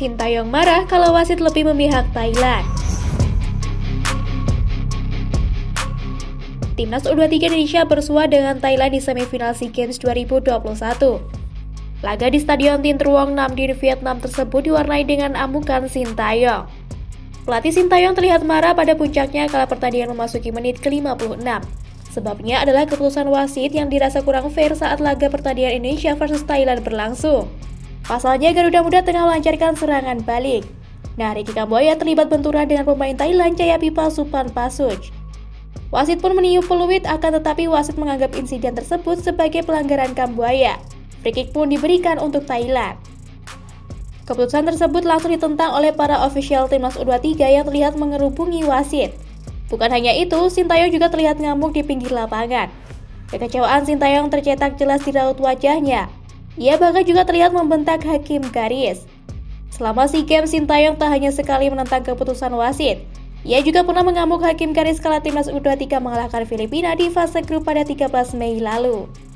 Shin Tae-yong marah kalau wasit lebih memihak Thailand. Timnas U23 Indonesia bersua dengan Thailand di semifinal SEA Games 2021. Laga di Stadion Tintruong 6 di Vietnam tersebut diwarnai dengan amukan Shin Tae-yong. Pelatih Shin Tae-yong terlihat marah pada puncaknya kala pertandingan memasuki menit ke-56. Sebabnya adalah keputusan wasit yang dirasa kurang fair saat laga pertandingan Indonesia versus Thailand berlangsung. Pasalnya Garuda Muda tengah melancarkan serangan balik. Nah, Ricky Kambuaya terlibat benturan dengan pemain Thailand Chayapipa Supanpasuch. Wasit pun meniup peluit, akan tetapi wasit menganggap insiden tersebut sebagai pelanggaran Kambuaya. Free kick pun diberikan untuk Thailand. Keputusan tersebut langsung ditentang oleh para ofisial timnas U23 yang terlihat mengerubungi wasit. Bukan hanya itu, Shin Tae-yong juga terlihat ngamuk di pinggir lapangan. Kekecewaan Shin Tae-yong tercetak jelas di raut wajahnya. Ia bahkan juga terlihat membentak hakim garis. Selama SEA Games, Shin Tae-yong tak hanya sekali menentang keputusan wasit. Ia juga pernah mengamuk hakim garis kala timnas U23 mengalahkan Filipina di fase grup pada 13 Mei lalu.